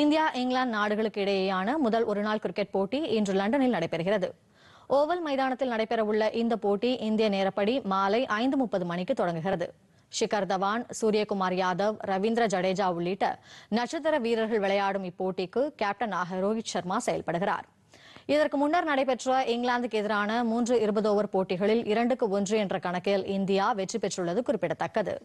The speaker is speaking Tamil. இந்தியா இங்கிலாந்து நாடுகளுக்கு இடையேயான முதல் ஒருநாள் கிரிக்கெட் போட்டி இன்று லண்டனில் நடைபெறுகிறது. ஓவல் மைதானத்தில் நடைபெறவுள்ள இந்த போட்டி இந்திய நேரப்படி மாலை 5:30 மணிக்கு தொடங்குகிறது. ஷிகர் தவான், சூரியகுமார் யாதவ், ரவீந்திர ஜடேஜா உள்ளிட்ட நட்சத்திர வீரர்கள் விளையாடும் இப்போட்டிக்கு கேப்டனாக ரோஹித் சர்மா செயல்படுகிறார். இதற்கு முன்னர் நடைபெற்ற இங்கிலாந்துக்கு எதிரான 3 20 ஓவர் போட்டிகளில் 2-1 என்ற கணக்கில் இந்தியா வெற்றி பெற்றுள்ளது குறிப்பிடத்தக்கது.